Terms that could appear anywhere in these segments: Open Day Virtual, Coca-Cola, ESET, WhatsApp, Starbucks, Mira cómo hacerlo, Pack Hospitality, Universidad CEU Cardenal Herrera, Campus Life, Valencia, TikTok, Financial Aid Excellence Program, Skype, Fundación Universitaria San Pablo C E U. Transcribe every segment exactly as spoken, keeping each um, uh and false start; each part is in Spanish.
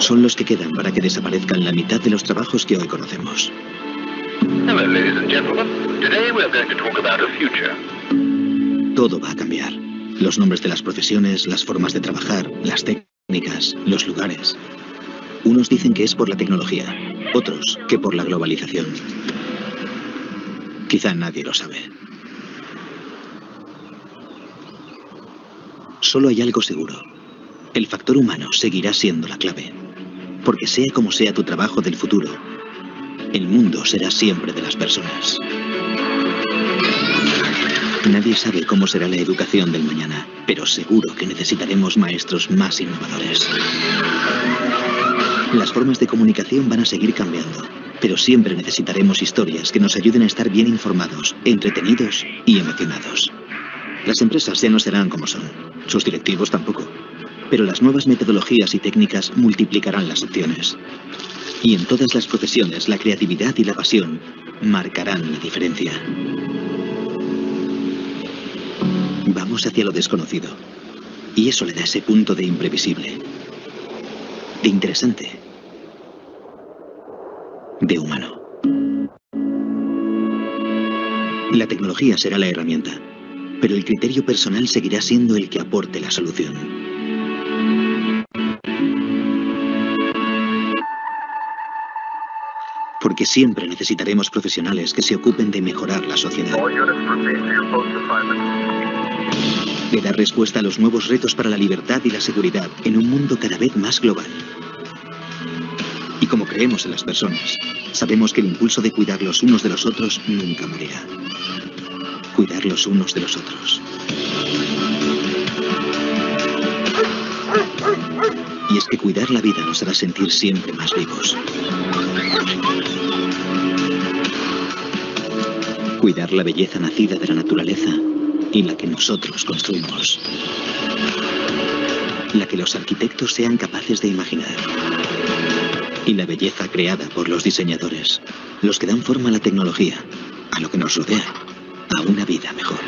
son los que quedan para que desaparezcan la mitad de los trabajos que hoy conocemos. Todo va a cambiar. Los nombres de las profesiones, las formas de trabajar, las técnicas, los lugares. Unos dicen que es por la tecnología, otros que por la globalización. Quizá nadie lo sabe. Solo hay algo seguro. El factor humano seguirá siendo la clave. Porque sea como sea tu trabajo del futuro, el mundo será siempre de las personas. Nadie sabe cómo será la educación del mañana, pero seguro que necesitaremos maestros más innovadores. Las formas de comunicación van a seguir cambiando, pero siempre necesitaremos historias que nos ayuden a estar bien informados, entretenidos y emocionados. Las empresas ya no serán como son, sus directivos tampoco, pero las nuevas metodologías y técnicas multiplicarán las opciones. Y en todas las profesiones, la creatividad y la pasión marcarán la diferencia. Vamos hacia lo desconocido, y eso le da ese punto de imprevisible, de interesante, de humano. La tecnología será la herramienta, pero el criterio personal seguirá siendo el que aporte la solución. Porque siempre necesitaremos profesionales que se ocupen de mejorar la sociedad. De dar respuesta a los nuevos retos para la libertad y la seguridad en un mundo cada vez más global. Y como creemos en las personas, sabemos que el impulso de cuidar los unos de los otros nunca morirá. Cuidar los unos de los otros. Y es que cuidar la vida nos hará sentir siempre más vivos. Cuidar la belleza nacida de la naturaleza y la que nosotros construimos. La que los arquitectos sean capaces de imaginar. Y la belleza creada por los diseñadores, los que dan forma a la tecnología, a lo que nos rodea, a una vida mejor.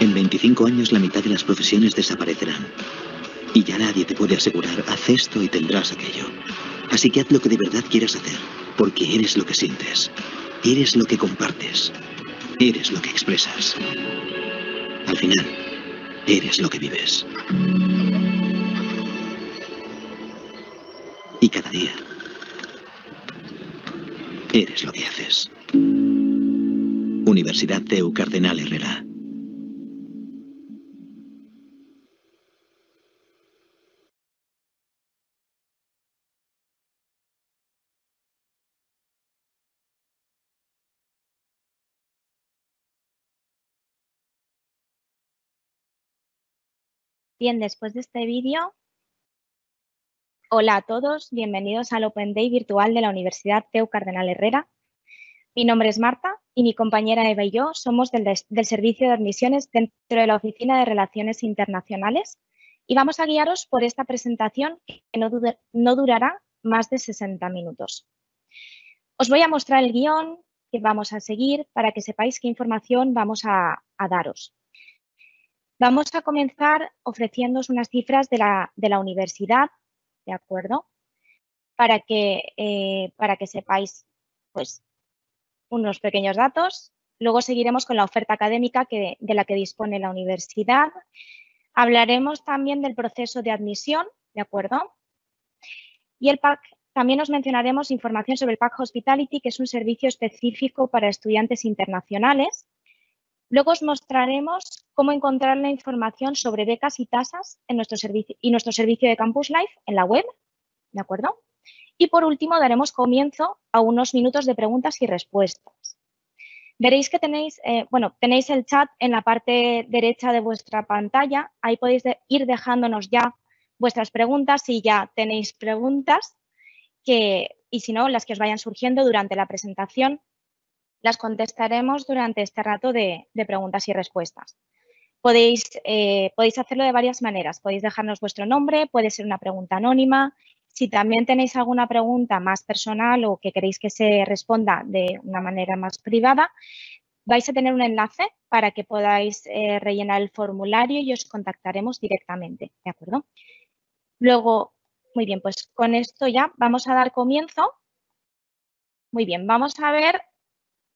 En veinticinco años la mitad de las profesiones desaparecerán. Y ya nadie te puede asegurar, haz esto y tendrás aquello. Así que haz lo que de verdad quieras hacer, porque eres lo que sientes. Eres lo que compartes. Eres lo que expresas. Al final, eres lo que vives. Y cada día, eres lo que haces. Universidad C E U Cardenal Herrera. Bien, después de este vídeo, hola a todos, bienvenidos al Open Day virtual de la Universidad C E U Cardenal Herrera. Mi nombre es Marta y mi compañera Eva y yo somos del, del Servicio de Admisiones dentro de la Oficina de Relaciones Internacionales y vamos a guiaros por esta presentación que no, dude, no durará más de sesenta minutos. Os voy a mostrar el guión que vamos a seguir para que sepáis qué información vamos a, a daros. Vamos a comenzar ofreciéndoos unas cifras de la, de la universidad, ¿de acuerdo? Para que, eh, para que sepáis pues, unos pequeños datos. Luego seguiremos con la oferta académica que, de la que dispone la universidad. Hablaremos también del proceso de admisión, ¿de acuerdo? Y el Pack, también os mencionaremos información sobre el Pack Hospitality, que es un servicio específico para estudiantes internacionales. Luego os mostraremos cómo encontrar la información sobre becas y tasas en nuestro servicio y nuestro servicio de Campus Life en la web, ¿de acuerdo? Y por último daremos comienzo a unos minutos de preguntas y respuestas. Veréis que tenéis, eh, bueno, tenéis el chat en la parte derecha de vuestra pantalla. Ahí podéis de- ir dejándonos ya vuestras preguntas si ya tenéis preguntas que, y si no, las que os vayan surgiendo durante la presentación. Las contestaremos durante este rato de, de preguntas y respuestas. Podéis, eh, podéis hacerlo de varias maneras. Podéis dejarnos vuestro nombre, puede ser una pregunta anónima. Si también tenéis alguna pregunta más personal o que queréis que se responda de una manera más privada, vais a tener un enlace para que podáis eh, rellenar el formulario y os contactaremos directamente, ¿de acuerdo? Luego, muy bien, pues con esto ya vamos a dar comienzo. Muy bien, vamos a ver,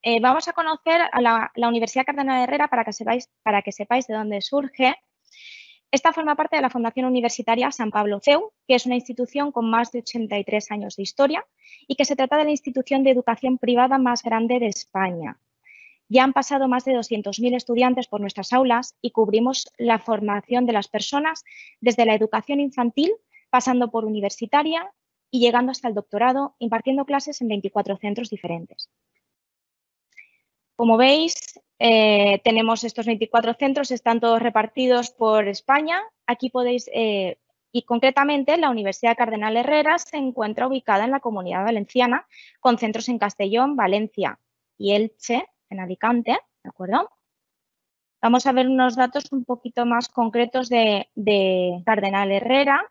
eh, vamos a conocer a la, la Universidad Cardenal Herrera para que sepáis, para que sepáis de dónde surge. Esta forma parte de la Fundación Universitaria San Pablo C E U, que es una institución con más de ochenta y tres años de historia y que se trata de la institución de educación privada más grande de España. Ya han pasado más de doscientos mil estudiantes por nuestras aulas y cubrimos la formación de las personas desde la educación infantil, pasando por universitaria y llegando hasta el doctorado, impartiendo clases en veinticuatro centros diferentes. Como veis, eh, tenemos estos veinticuatro centros, están todos repartidos por España. Aquí podéis, eh, y concretamente la Universidad Cardenal Herrera se encuentra ubicada en la Comunidad Valenciana, con centros en Castellón, Valencia y Elche, en Alicante, ¿de acuerdo? Vamos a ver unos datos un poquito más concretos de, de Cardenal Herrera.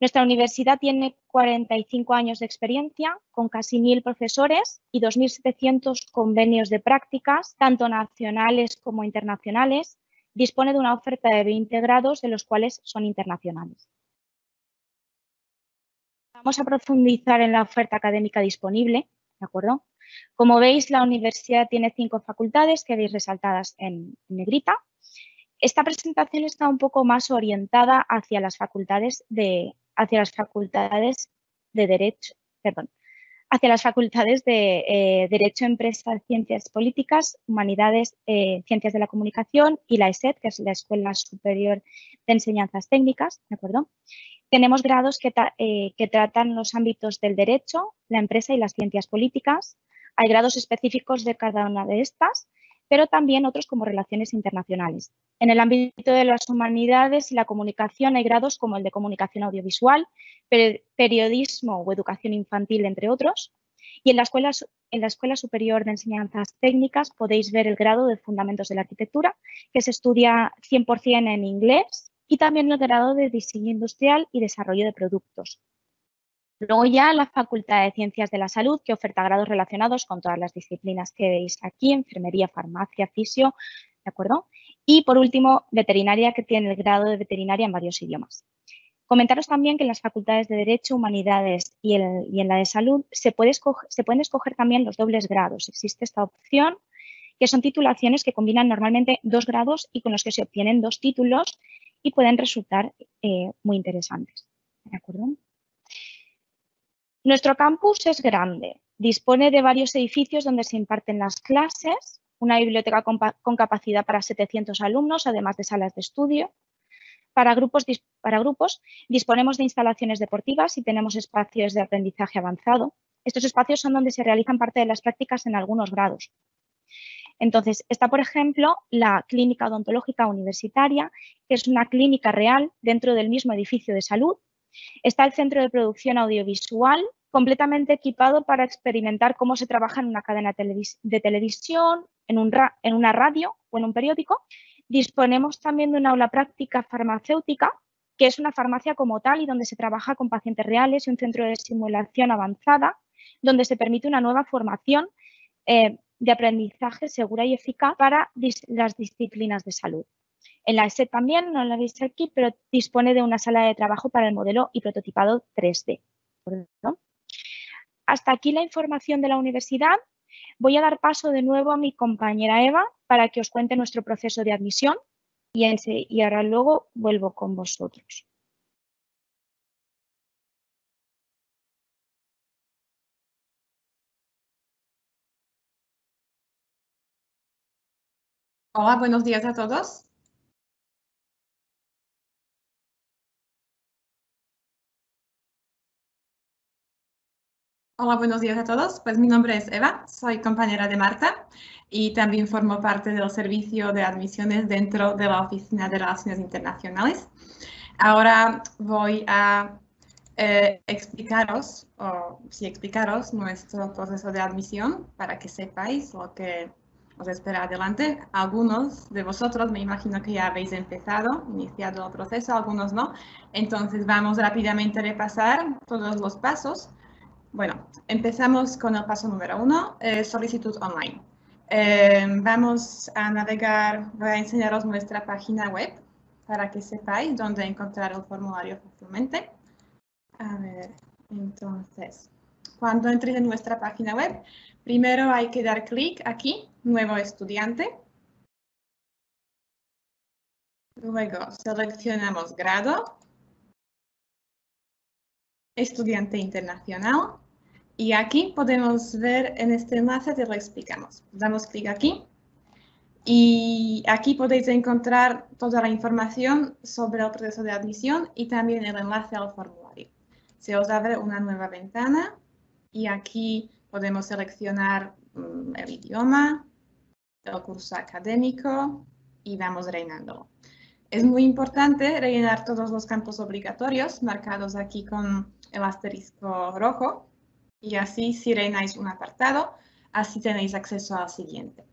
Nuestra universidad tiene cuarenta y cinco años de experiencia, con casi mil profesores y dos mil setecientos convenios de prácticas, tanto nacionales como internacionales. Dispone de una oferta de veinte grados, de los cuales son internacionales. Vamos a profundizar en la oferta académica disponible, ¿de acuerdo? Como veis, la universidad tiene cinco facultades que veis resaltadas en negrita. Esta presentación está un poco más orientada hacia las facultades de hacia las facultades de Derecho, perdón, hacia las facultades de eh, Derecho, Empresa, Ciencias Políticas, Humanidades, eh, Ciencias de la Comunicación y la ESET, que es la Escuela Superior de Enseñanzas Técnicas, ¿de acuerdo? Tenemos grados que, ta, eh, que tratan los ámbitos del derecho, la empresa y las ciencias políticas. Hay grados específicos de cada una de estas, pero también otros como relaciones internacionales. En el ámbito de las humanidades y la comunicación hay grados como el de comunicación audiovisual, periodismo o educación infantil, entre otros. Y en la Escuela, en la Escuela Superior de Enseñanzas Técnicas podéis ver el grado de Fundamentos de la Arquitectura, que se estudia cien por cien en inglés, y también el grado de Diseño Industrial y Desarrollo de Productos. Luego ya la Facultad de Ciencias de la Salud, que oferta grados relacionados con todas las disciplinas que veis aquí, enfermería, farmacia, fisio, ¿de acuerdo? Y por último, veterinaria, que tiene el grado de veterinaria en varios idiomas. Comentaros también que en las facultades de Derecho, Humanidades y, el, y en la de Salud se, puede escoger, se pueden escoger también los dobles grados. Existe esta opción, que son titulaciones que combinan normalmente dos grados y con los que se obtienen dos títulos y pueden resultar eh, muy interesantes, ¿de acuerdo? Nuestro campus es grande, dispone de varios edificios donde se imparten las clases, una biblioteca con, con capacidad para setecientos alumnos, además de salas de estudio. Para grupos, para grupos disponemos de instalaciones deportivas y tenemos espacios de aprendizaje avanzado. Estos espacios son donde se realizan parte de las prácticas en algunos grados. Entonces, está, por ejemplo, la clínica odontológica universitaria, que es una clínica real dentro del mismo edificio de salud. Está el centro de producción audiovisual, completamente equipado para experimentar cómo se trabaja en una cadena de televisión, en, un ra en una radio o en un periódico. Disponemos también de una aula práctica farmacéutica, que es una farmacia como tal y donde se trabaja con pacientes reales, y un centro de simulación avanzada, donde se permite una nueva formación eh, de aprendizaje segura y eficaz para dis las disciplinas de salud. En la ESET también, no la veis aquí, pero dispone de una sala de trabajo para el modelo y prototipado tres D. ¿No? Hasta aquí la información de la universidad. Voy a dar paso de nuevo a mi compañera Eva para que os cuente nuestro proceso de admisión y, en, y ahora luego vuelvo con vosotros. Hola, buenos días a todos. Hola, buenos días a todos. Pues mi nombre es Eva, soy compañera de Marta y también formo parte del servicio de admisiones dentro de la Oficina de Relaciones Internacionales. Ahora voy a eh, explicaros, o sí, explicaros nuestro proceso de admisión para que sepáis lo que os espera adelante. Algunos de vosotros me imagino que ya habéis empezado, iniciado el proceso, algunos no. Entonces vamos rápidamente a repasar todos los pasos. Bueno, empezamos con el paso número uno, eh, solicitud online. Eh, vamos a navegar, voy a enseñaros nuestra página web para que sepáis dónde encontrar el formulario fácilmente. A ver, entonces, cuando entréis en nuestra página web, primero hay que dar clic aquí, Nuevo estudiante. Luego seleccionamos grado, estudiante internacional. Y aquí podemos ver en este enlace, te lo explicamos. Damos clic aquí y aquí podéis encontrar toda la información sobre el proceso de admisión y también el enlace al formulario. Se os abre una nueva ventana y aquí podemos seleccionar um, el idioma, el curso académico y vamos rellenándolo. Es muy importante rellenar todos los campos obligatorios marcados aquí con el asterisco rojo. Y así, si rellenáis un apartado, así tenéis acceso al siguiente.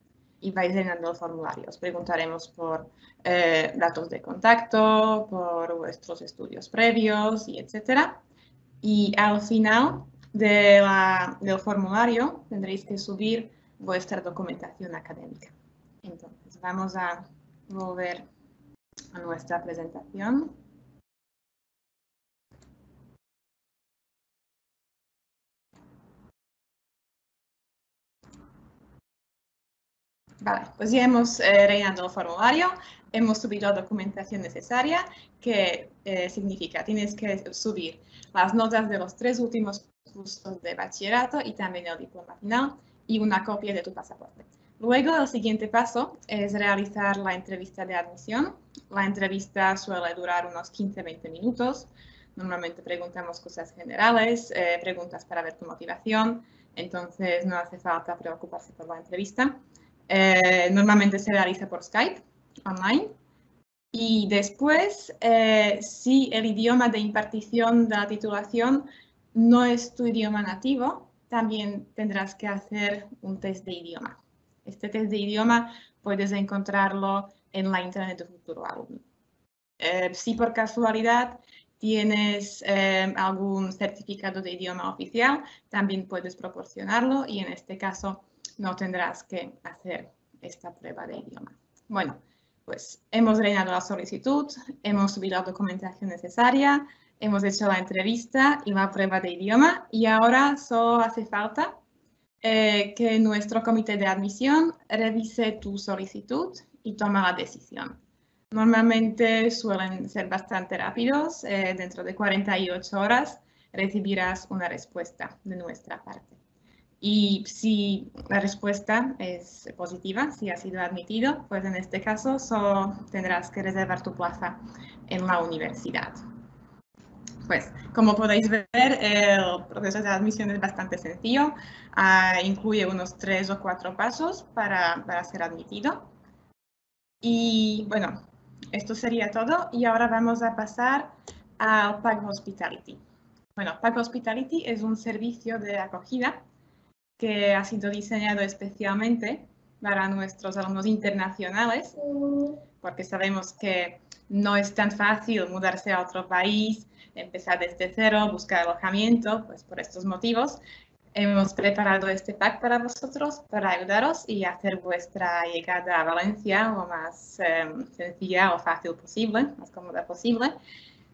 Y vais llenando el formulario. Os preguntaremos por eh, datos de contacto, por vuestros estudios previos, y etcétera. Y al final de la, del formulario tendréis que subir vuestra documentación académica. Entonces, vamos a volver a nuestra presentación. Vale, pues ya hemos eh, rellenado el formulario, hemos subido la documentación necesaria, que eh, significa tienes que subir las notas de los tres últimos cursos de bachillerato y también el diploma final y una copia de tu pasaporte. Luego, el siguiente paso es realizar la entrevista de admisión. La entrevista suele durar unos quince a veinte minutos. Normalmente preguntamos cosas generales, eh, preguntas para ver tu motivación, entonces no hace falta preocuparse por la entrevista. Eh, normalmente se realiza por Skype, online. Y después, eh, si el idioma de impartición de la titulación no es tu idioma nativo, también tendrás que hacer un test de idioma. Este test de idioma puedes encontrarlo en la intranet de futuro alumno. Eh, si por casualidad tienes eh, algún certificado de idioma oficial, también puedes proporcionarlo y en este caso no tendrás que hacer esta prueba de idioma. Bueno, pues hemos rellenado la solicitud, hemos subido la documentación necesaria, hemos hecho la entrevista y la prueba de idioma y ahora solo hace falta eh, que nuestro comité de admisión revise tu solicitud y tome la decisión. Normalmente suelen ser bastante rápidos, eh, dentro de cuarenta y ocho horas recibirás una respuesta de nuestra parte. Y si la respuesta es positiva, si has sido admitido, pues en este caso solo tendrás que reservar tu plaza en la universidad. Pues, como podéis ver, el proceso de admisión es bastante sencillo. Uh, incluye unos tres o cuatro pasos para, para ser admitido. Y bueno, esto sería todo. Y ahora vamos a pasar al Pack Hospitality. Bueno, Pack Hospitality es un servicio de acogida que ha sido diseñado especialmente para nuestros alumnos internacionales, porque sabemos que no es tan fácil mudarse a otro país, empezar desde cero, buscar alojamiento, pues por estos motivos hemos preparado este pack para vosotros, para ayudaros y hacer vuestra llegada a Valencia lo más eh, sencilla o fácil posible, más cómoda posible.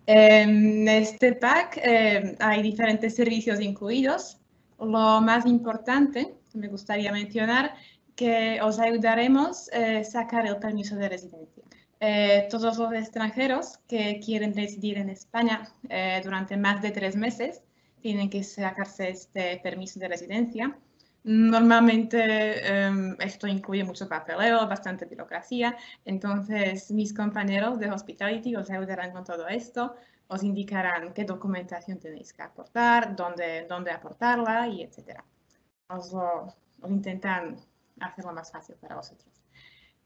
En este pack eh, hay diferentes servicios incluidos. Lo más importante que me gustaría mencionar que os ayudaremos a eh, sacar el permiso de residencia. Eh, todos los extranjeros que quieren residir en España eh, durante más de tres meses tienen que sacarse este permiso de residencia. Normalmente eh, esto incluye mucho papeleo, bastante burocracia. Entonces, mis compañeros de Hospitality os ayudarán con todo esto. Os indicarán qué documentación tenéis que aportar, dónde, dónde aportarla y etcétera. Os, lo, os intentan hacerlo más fácil para vosotros.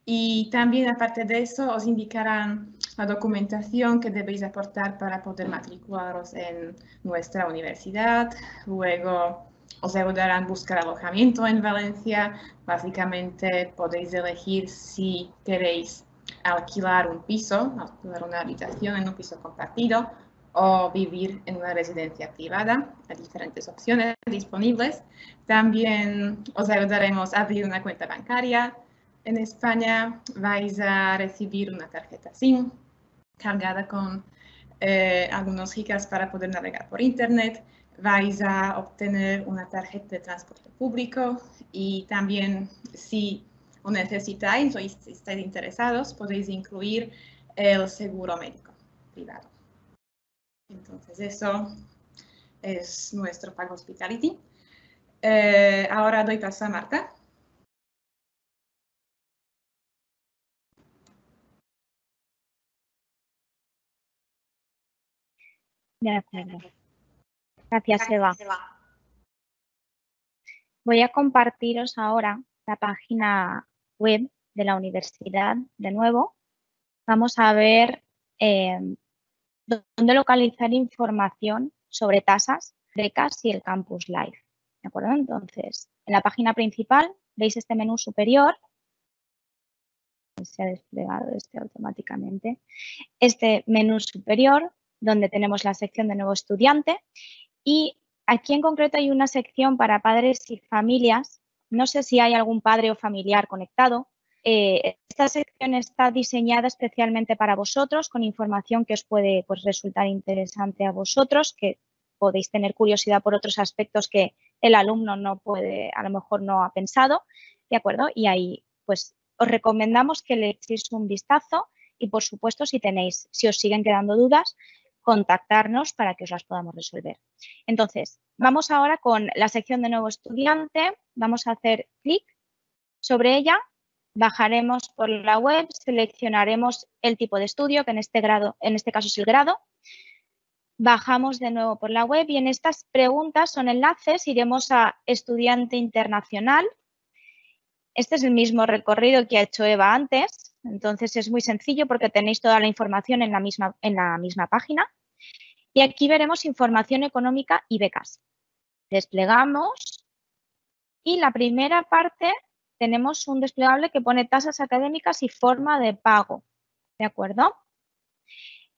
Y también, aparte de eso, os indicarán la documentación que debéis aportar para poder matricularos en nuestra universidad. Luego, os ayudarán a buscar alojamiento en Valencia. Básicamente, podéis elegir si queréis alquilar un piso, alquilar una habitación en un piso compartido o vivir en una residencia privada. Hay diferentes opciones disponibles. También os ayudaremos a abrir una cuenta bancaria. En España vais a recibir una tarjeta SIM cargada con eh, algunos gigas para poder navegar por Internet. Vais a obtener una tarjeta de transporte público y también, si lo necesitáis o estáis interesados, podéis incluir el seguro médico privado. Entonces, eso es nuestro Pack Hospitality. Eh, ahora doy paso a Marta. Gracias. Gracias, Eva. Voy a compartiros ahora la página web de la universidad de nuevo. Vamos a ver eh, dónde localizar información sobre tasas, becas y el Campus Life. ¿De acuerdo? Entonces, en la página principal veis este menú superior. Se ha desplegado este automáticamente. Este menú superior, donde tenemos la sección de nuevo estudiante. Y aquí en concreto hay una sección para padres y familias. No sé si hay algún padre o familiar conectado. Eh, esta sección está diseñada especialmente para vosotros, con información que os puede pues, resultar interesante a vosotros, que podéis tener curiosidad por otros aspectos que el alumno no puede, a lo mejor no ha pensado, ¿de acuerdo? Y ahí pues os recomendamos que le echéis un vistazo y, por supuesto, si tenéis, si os siguen quedando dudas, contactarnos para que os las podamos resolver. Entonces, vamos ahora con la sección de nuevo estudiante. Vamos a hacer clic sobre ella. Bajaremos por la web, seleccionaremos el tipo de estudio, que en este, grado, en este caso es el grado. Bajamos de nuevo por la web y en estas preguntas son enlaces. Iremos a estudiante internacional. Este es el mismo recorrido que ha hecho Eva antes. Entonces es muy sencillo porque tenéis toda la información en la misma, en la misma página. Y aquí veremos información económica y becas. Desplegamos y la primera parte... Tenemos un desplegable que pone tasas académicas y forma de pago, ¿de acuerdo?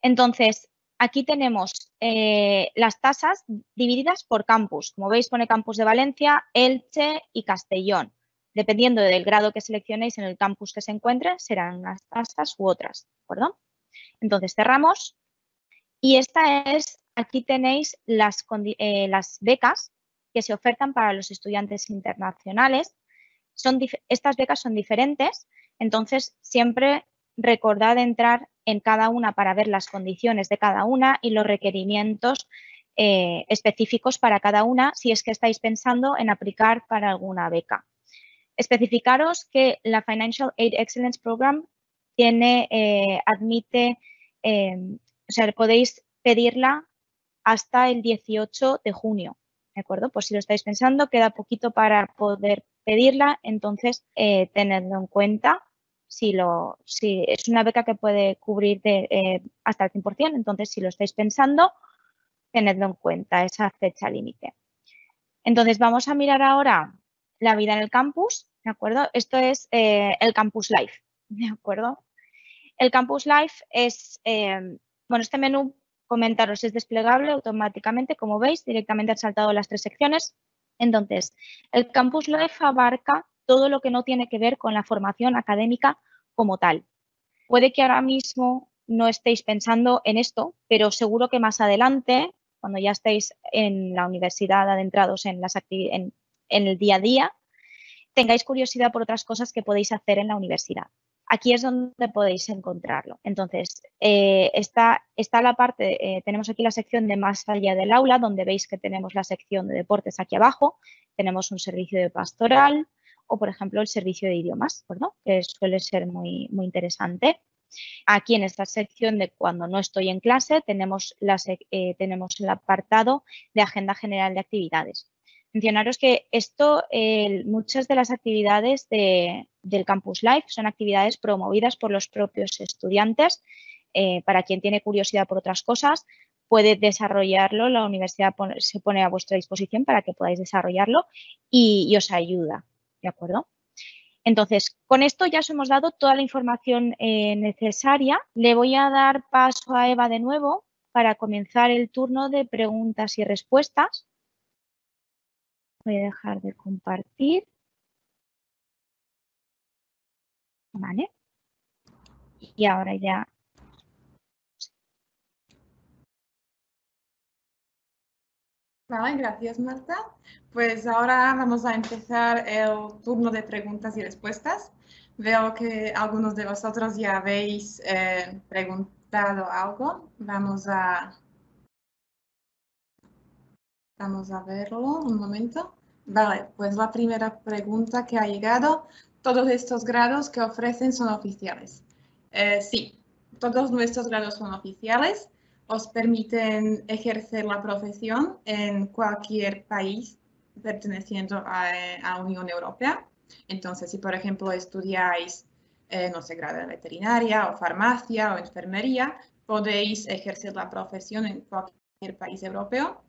Entonces, aquí tenemos eh, las tasas divididas por campus. Como veis, pone campus de Valencia, Elche y Castellón. Dependiendo del grado que seleccionéis en el campus que se encuentre, serán unas tasas u otras, ¿de acuerdo? Entonces, cerramos. Y esta es, aquí tenéis las, eh, las becas que se ofertan para los estudiantes internacionales. Son, estas becas son diferentes, entonces siempre recordad entrar en cada una para ver las condiciones de cada una y los requerimientos eh, específicos para cada una si es que estáis pensando en aplicar para alguna beca. Especificaros que la Financial Aid Excellence Program tiene, eh, admite, eh, o sea, podéis pedirla hasta el dieciocho de junio, ¿de acuerdo? Pues si lo estáis pensando, queda poquito para poder pedirla, entonces eh, tenedlo en cuenta. Si, lo, si es una beca que puede cubrir de, eh, hasta el cien por cien, entonces si lo estáis pensando, tenedlo en cuenta, esa fecha límite. Entonces vamos a mirar ahora la vida en el campus, ¿de acuerdo? Esto es eh, el Campus Life, ¿de acuerdo? El Campus Life es, eh, bueno, este menú, comentaros, es desplegable automáticamente, como veis, directamente han saltado las tres secciones. Entonces, el Campus Life abarca todo lo que no tiene que ver con la formación académica como tal. Puede que ahora mismo no estéis pensando en esto, pero seguro que más adelante, cuando ya estéis en la universidad adentrados en, las en, en el día a día, tengáis curiosidad por otras cosas que podéis hacer en la universidad. Aquí es donde podéis encontrarlo. Entonces, eh, está, está la parte, eh, tenemos aquí la sección de más allá del aula, donde veis que tenemos la sección de deportes aquí abajo. Tenemos un servicio de pastoral o, por ejemplo, el servicio de idiomas, ¿verdad? Que suele ser muy, muy interesante. Aquí en esta sección de cuando no estoy en clase tenemos, la, eh, tenemos el apartado de agenda general de actividades. Mencionaros que esto, eh, muchas de las actividades de, del Campus Life son actividades promovidas por los propios estudiantes. Eh, para quien tiene curiosidad por otras cosas, puede desarrollarlo. La universidad pone, se pone a vuestra disposición para que podáis desarrollarlo y, y os ayuda, ¿de acuerdo? Entonces, con esto ya os hemos dado toda la información eh, necesaria. Le voy a dar paso a Eva de nuevo para comenzar el turno de preguntas y respuestas. Voy a dejar de compartir. Vale. Y ahora ya. Vale, gracias Marta. Pues ahora vamos a empezar el turno de preguntas y respuestas. Veo que algunos de vosotros ya habéis eh, preguntado algo. Vamos a, vamos a verlo un momento. Vale, pues la primera pregunta que ha llegado. ¿Todos estos grados que ofrecen son oficiales? Eh, sí, todos nuestros grados son oficiales. Os permiten ejercer la profesión en cualquier país perteneciendo a la Unión Europea. Entonces, si por ejemplo estudiáis, eh, no sé, grado de veterinaria o farmacia o enfermería, podéis ejercer la profesión en cualquier país europeo.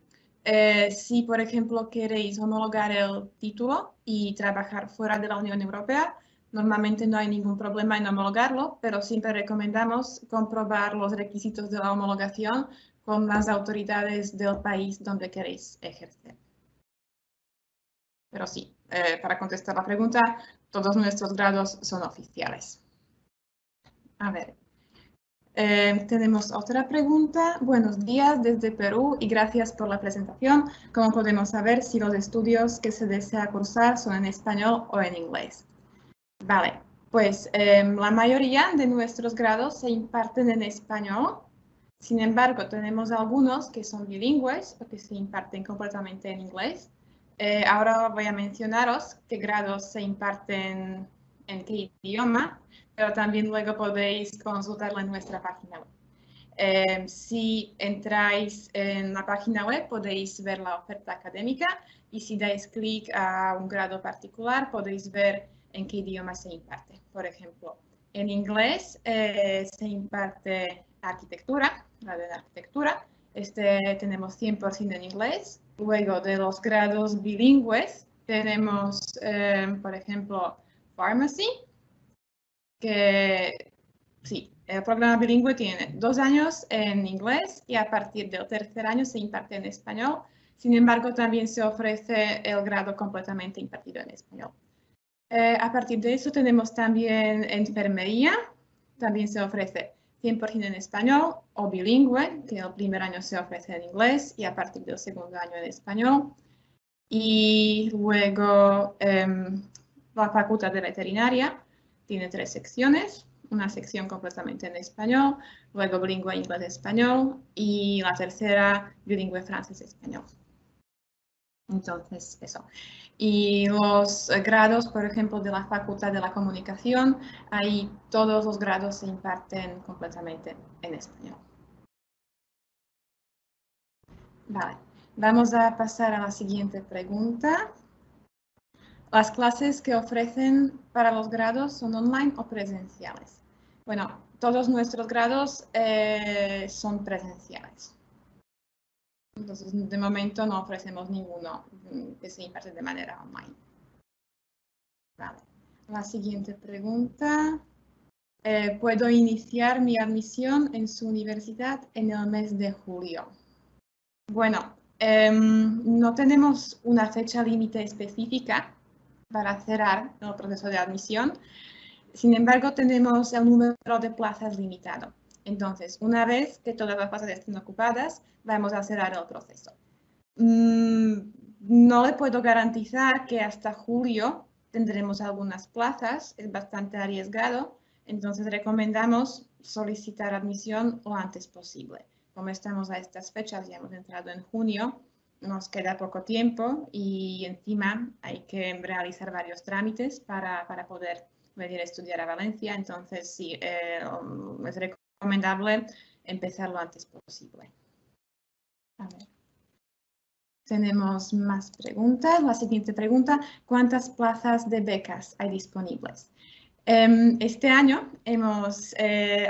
Eh, si por ejemplo queréis homologar el título y trabajar fuera de la Unión Europea, normalmente no hay ningún problema en homologarlo, pero siempre recomendamos comprobar los requisitos de la homologación con las autoridades del país donde queréis ejercer. Pero sí, eh, para contestar la pregunta, todos nuestros grados son oficiales. A ver, eh, tenemos otra pregunta. Buenos días desde Perú y gracias por la presentación. ¿Cómo podemos saber si los estudios que se desea cursar son en español o en inglés? Vale, pues eh, la mayoría de nuestros grados se imparten en español. Sin embargo, tenemos algunos que son bilingües porque se imparten completamente en inglés. Eh, ahora voy a mencionaros qué grados se imparten en qué idioma, pero también luego podéis consultarlo en nuestra página web. Eh, si entráis en la página web podéis ver la oferta académica y si dais clic a un grado particular podéis ver en qué idioma se imparte. Por ejemplo, en inglés eh, se imparte arquitectura, la de la arquitectura. Este tenemos cien por ciento en inglés. Luego de los grados bilingües tenemos, eh, por ejemplo, Pharmacy, que sí, el programa bilingüe tiene dos años en inglés y a partir del tercer año se imparte en español. Sin embargo, también se ofrece el grado completamente impartido en español. Eh, a partir de eso tenemos también enfermería, también se ofrece cien por ciento en español o bilingüe, que el primer año se ofrece en inglés y a partir del segundo año en español. Y luego eh, la facultad de veterinaria tiene tres secciones, una sección completamente en español, luego bilingüe inglés-español y la tercera bilingüe francés-español. Entonces, eso. Y los grados, por ejemplo, de la Facultad de la Comunicación, ahí todos los grados se imparten completamente en español. Vale, vamos a pasar a la siguiente pregunta. ¿Las clases que ofrecen para los grados son online o presenciales? Bueno, todos nuestros grados eh, son presenciales. Entonces, de momento no ofrecemos ninguno que se imparte de manera online. Vale. La siguiente pregunta. Eh, ¿Puedo iniciar mi admisión en su universidad en el mes de julio? Bueno, eh, no tenemos una fecha límite específica para cerrar el proceso de admisión. Sin embargo, tenemos el número de plazas limitado. Entonces, una vez que todas las plazas estén ocupadas, vamos a cerrar el proceso. No le puedo garantizar que hasta julio tendremos algunas plazas, es bastante arriesgado, entonces recomendamos solicitar admisión lo antes posible. Como estamos a estas fechas, ya hemos entrado en junio, nos queda poco tiempo y encima hay que realizar varios trámites para, para poder venir a estudiar a Valencia, entonces sí, eh, les recomiendo. Recomendable empezar lo antes posible. A ver. Tenemos más preguntas. La siguiente pregunta, ¿cuántas plazas de becas hay disponibles? Este año hemos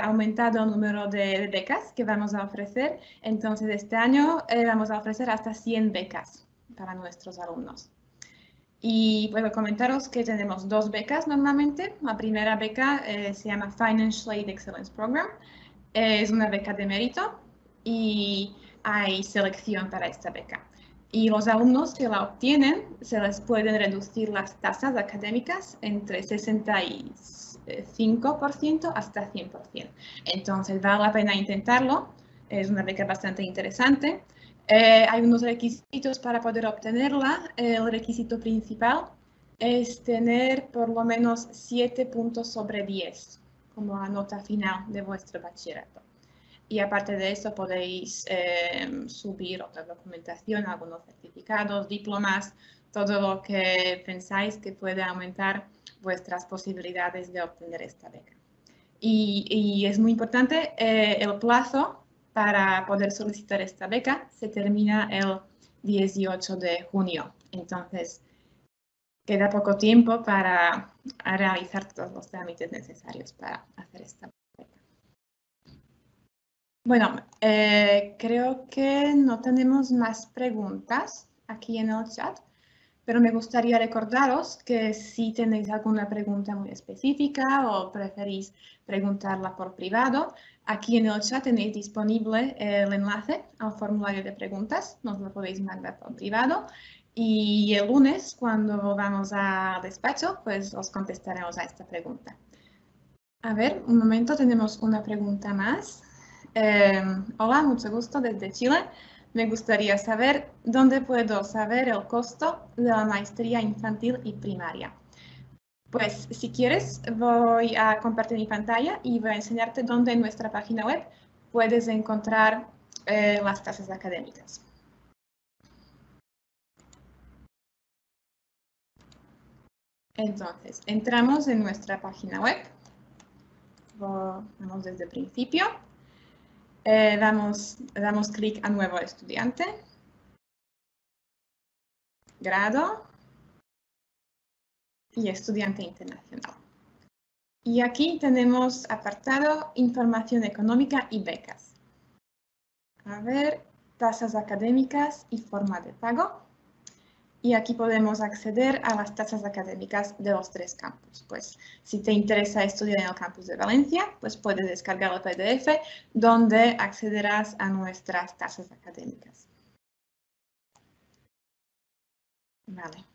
aumentado el número de becas que vamos a ofrecer. Entonces, este año vamos a ofrecer hasta cien becas para nuestros alumnos. Y puedo comentaros que tenemos dos becas normalmente. La primera beca eh, se llama Financial Aid Excellence Program. Eh, es una beca de mérito y hay selección para esta beca. Y los alumnos que la obtienen se les pueden reducir las tasas académicas entre sesenta y cinco por ciento hasta cien por ciento. Entonces vale la pena intentarlo, es una beca bastante interesante. Eh, hay unos requisitos para poder obtenerla. El requisito principal es tener por lo menos siete puntos sobre diez como la nota final de vuestro bachillerato. Y aparte de eso podéis eh, subir otra documentación, algunos certificados, diplomas, todo lo que pensáis que puede aumentar vuestras posibilidades de obtener esta beca. Y, y es muy importante, eh, el plazo para poder solicitar esta beca se termina el dieciocho de junio. Entonces queda poco tiempo para realizar todos los trámites necesarios para hacer esta beca. Bueno, eh, creo que no tenemos más preguntas aquí en el chat, pero me gustaría recordaros que si tenéis alguna pregunta muy específica o preferís preguntarla por privado, aquí en el chat tenéis disponible el enlace al formulario de preguntas, nos lo podéis mandar por privado y el lunes cuando volvamos al despacho, pues os contestaremos a esta pregunta. A ver, un momento, tenemos una pregunta más. Eh, hola, mucho gusto desde Chile. Me gustaría saber dónde puedo saber el costo de la maestría infantil y primaria. Pues si quieres voy a compartir mi pantalla y voy a enseñarte dónde en nuestra página web puedes encontrar eh, las tasas académicas. Entonces, entramos en nuestra página web. Vamos desde el principio. Eh, damos, damos clic a nuevo estudiante, grado y estudiante internacional. Y aquí tenemos apartado información económica y becas. A ver, tasas académicas y forma de pago. Y aquí podemos acceder a las tasas académicas de los tres campus. Pues si te interesa estudiar en el campus de Valencia, pues puedes descargar el P D F donde accederás a nuestras tasas académicas. Vale.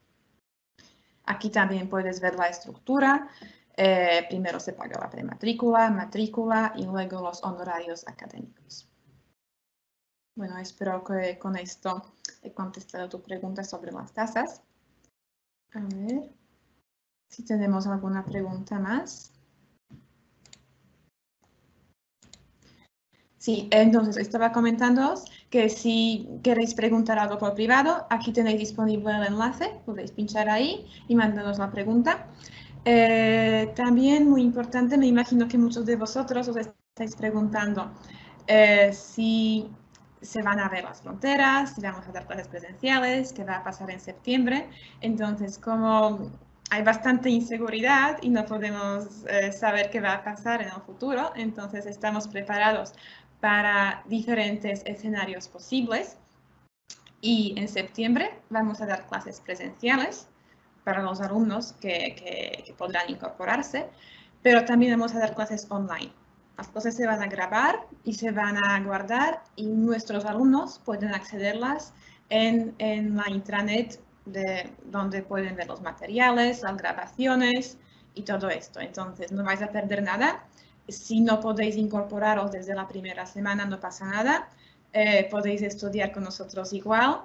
Aquí también puedes ver la estructura. Eh, primero se paga la prematrícula, matrícula y luego los honorarios académicos. Bueno, espero que con esto he contestado tu pregunta sobre las tasas. A ver si tenemos alguna pregunta más. Sí, entonces estaba comentándoos que si queréis preguntar algo por privado, aquí tenéis disponible el enlace, podéis pinchar ahí y mandaros la pregunta. Eh, también muy importante, me imagino que muchos de vosotros os estáis preguntando eh, si se van a ver las fronteras, si vamos a dar clases presenciales, qué va a pasar en septiembre. Entonces, como hay bastante inseguridad y no podemos eh, saber qué va a pasar en el futuro, entonces estamos preparados para diferentes escenarios posibles. Y en septiembre vamos a dar clases presenciales para los alumnos que, que, que podrán incorporarse, pero también vamos a dar clases online. Las clases se van a grabar y se van a guardar y nuestros alumnos pueden accederlas en, en la intranet de, donde pueden ver los materiales, las grabaciones y todo esto. Entonces no vais a perder nada. Si no podéis incorporaros desde la primera semana no pasa nada. Eh, podéis estudiar con nosotros igual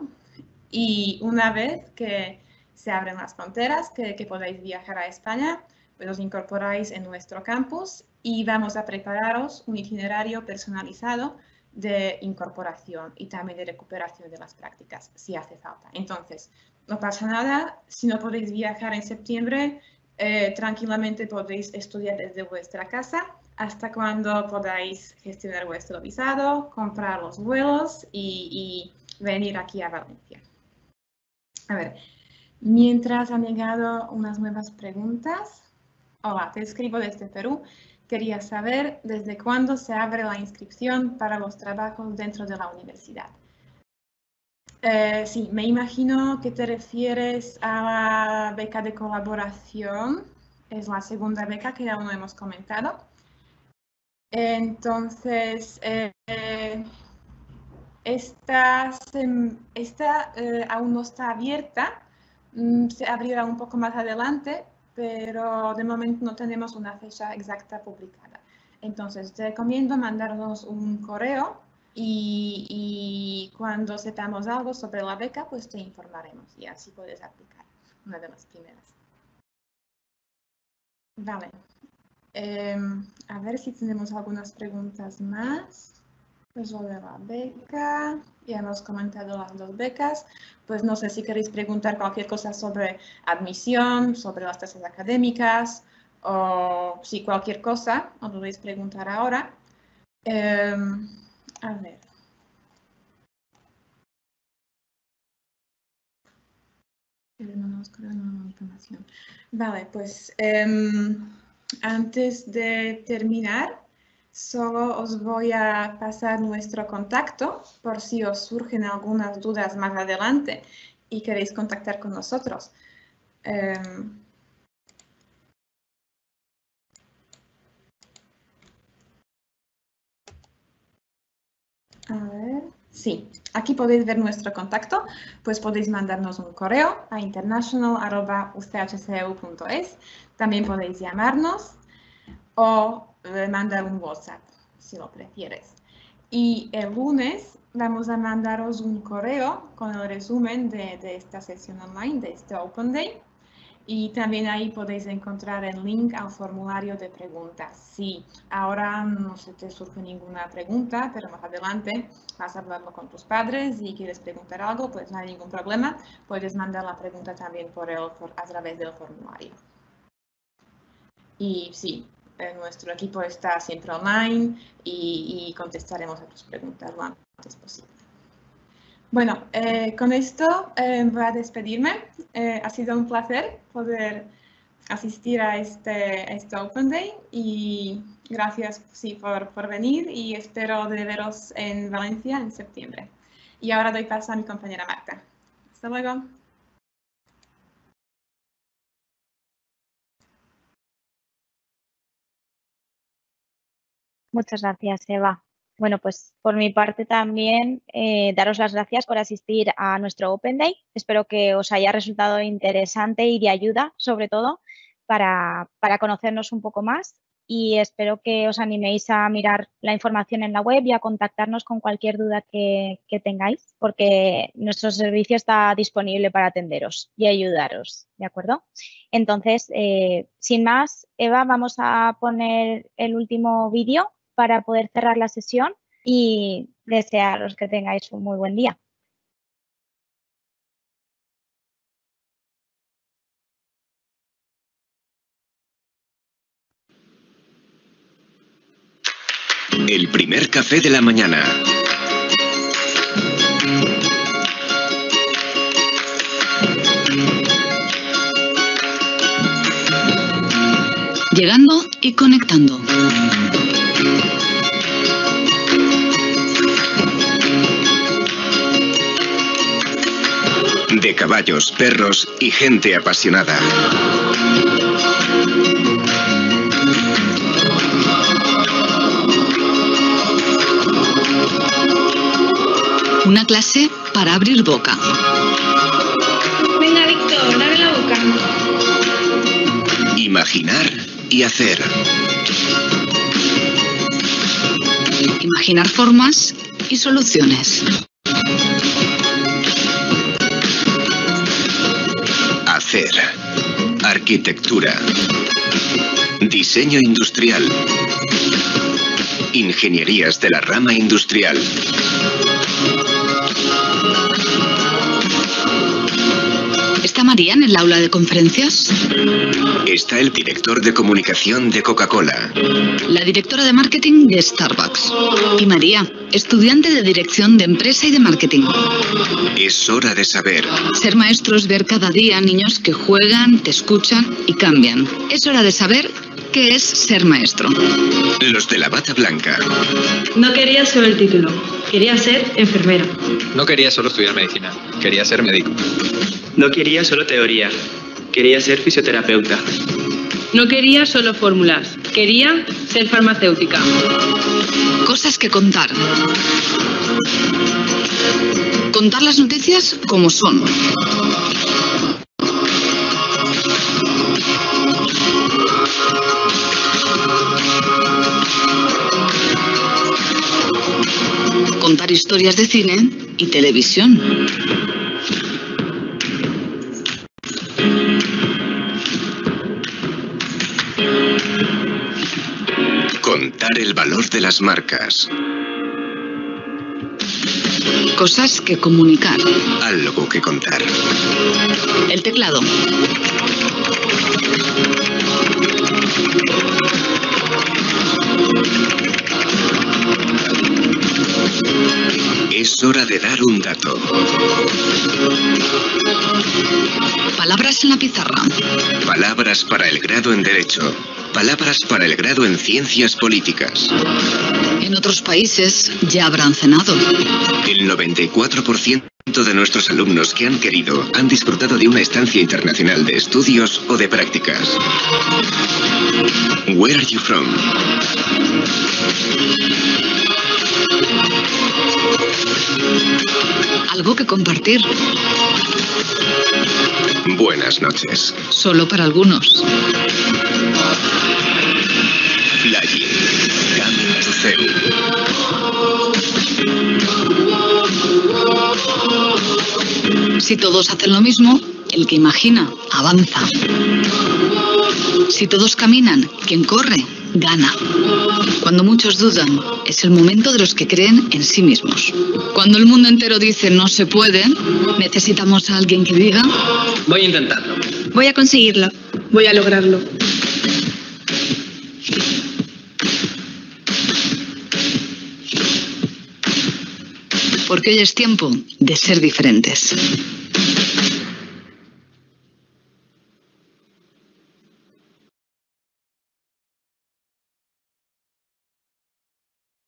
y una vez que se abren las fronteras, que, que podáis viajar a España, pues os incorporáis en nuestro campus y vamos a prepararos un itinerario personalizado de incorporación y también de recuperación de las prácticas, si hace falta. Entonces, no pasa nada. Si no podéis viajar en septiembre, eh, tranquilamente podéis estudiar desde vuestra casa hasta cuando podáis gestionar vuestro visado, comprar los vuelos y, y venir aquí a Valencia. A ver, mientras han llegado unas nuevas preguntas. Hola, te escribo desde Perú. Quería saber desde cuándo se abre la inscripción para los trabajos dentro de la universidad. Eh, sí, me imagino que te refieres a la beca de colaboración. Es la segunda beca que aún no hemos comentado. Entonces, eh, Esta, esta eh, aún no está abierta, se abrirá un poco más adelante, pero de momento no tenemos una fecha exacta publicada. Entonces, te recomiendo mandarnos un correo y, y cuando sepamos algo sobre la beca, pues te informaremos y así puedes aplicar una de las primeras. Vale. Eh, a ver si tenemos algunas preguntas más. Pues sobre la beca, ya hemos comentado las dos becas, pues no sé si queréis preguntar cualquier cosa sobre admisión, sobre las tasas académicas o si cualquier cosa, os podéis preguntar ahora. Eh, a ver. Vale, pues eh, antes de terminar, solo os voy a pasar nuestro contacto por si os surgen algunas dudas más adelante y queréis contactar con nosotros. Eh, a ver, sí, aquí podéis ver nuestro contacto, pues podéis mandarnos un correo a international arroba u c h c e u punto es. También podéis llamarnos o mandar un WhatsApp, si lo prefieres. Y el lunes vamos a mandaros un correo con el resumen de, de esta sesión online, de este Open Day. Y también ahí podéis encontrar el link al formulario de preguntas. Sí, ahora no se te surge ninguna pregunta, pero más adelante vas a hablarlo con tus padres y quieres preguntar algo, pues no hay ningún problema. Puedes mandar la pregunta también por el, por, a través del formulario. Y sí, nuestro equipo está siempre online y, y contestaremos a tus preguntas lo antes posible. Bueno, eh, con esto eh, voy a despedirme. Eh, ha sido un placer poder asistir a este, a este Open Day y gracias sí, por, por venir y espero de veros en Valencia en septiembre. Y ahora doy paso a mi compañera Marta. Hasta luego. Muchas gracias, Eva. Bueno, pues por mi parte también eh, daros las gracias por asistir a nuestro Open Day. Espero que os haya resultado interesante y de ayuda, sobre todo, para, para conocernos un poco más. Y espero que os animéis a mirar la información en la web y a contactarnos con cualquier duda que, que tengáis, porque nuestro servicio está disponible para atenderos y ayudaros, ¿de acuerdo? Entonces, eh, sin más, Eva, vamos a poner el último vídeo para poder cerrar la sesión y desearos que tengáis un muy buen día. El primer café de la mañana. Llegando y conectando. De caballos, perros y gente apasionada. Una clase para abrir boca. Venga, Víctor, abre la boca. Imaginar y hacer. Imaginar formas y soluciones. Hacer. Arquitectura. Diseño industrial. Ingenierías de la rama industrial. ¿Está María en el aula de conferencias? Está el director de comunicación de Coca-Cola. La directora de marketing de Starbucks. Y María, estudiante de dirección de empresa y de marketing. Es hora de saber. Ser maestro es ver cada día niños que juegan, te escuchan y cambian. Es hora de saber qué es ser maestro. Los de la bata blanca. No quería solo el título, quería ser enfermera. No quería solo estudiar medicina, quería ser médico. No quería solo teoría, quería ser fisioterapeuta. No quería solo fórmulas, Quería ser farmacéutica. Cosas que contar. Contar las noticias como son. Contar historias de cine y televisión. Contar el valor de las marcas. Cosas que comunicar. Algo que contar. El teclado. Es hora de dar un dato. Palabras en la pizarra. Palabras para el grado en Derecho. Palabras para el grado en Ciencias Políticas. En otros países ya habrán cenado. El noventa y cuatro por ciento de nuestros alumnos que han querido han disfrutado de una estancia internacional de estudios o de prácticas. Where are you from? Algo que compartir. Buenas noches. Solo para algunos. Playa, Campus C E U. Si todos hacen lo mismo, el que imagina avanza. Si todos caminan, quien corre gana. Cuando muchos dudan, es el momento de los que creen en sí mismos. Cuando el mundo entero dice no se puede, necesitamos a alguien que diga: voy a intentarlo. Voy a conseguirlo. Voy a lograrlo. Porque hoy es tiempo de ser diferentes.